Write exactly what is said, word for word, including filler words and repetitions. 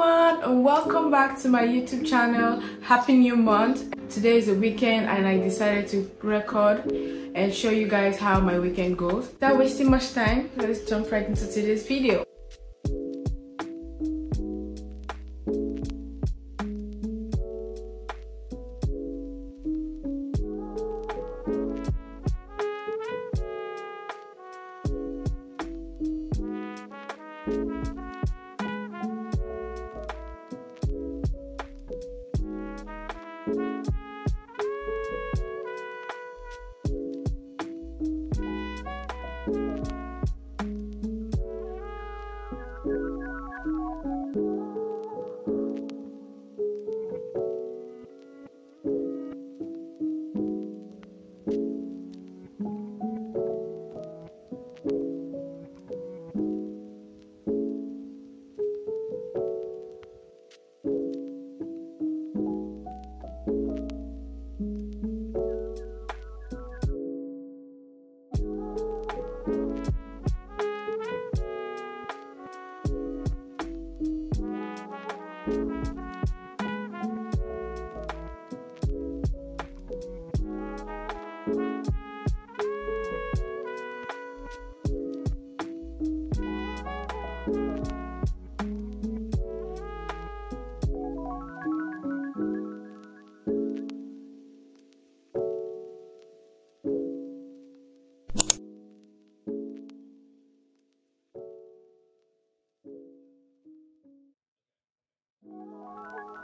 everyone and welcome back to my YouTube channel. Happy new month. Today is a weekend and I decided to record and show you guys how my weekend goes. Without wasting much time, let's jump right into today's video.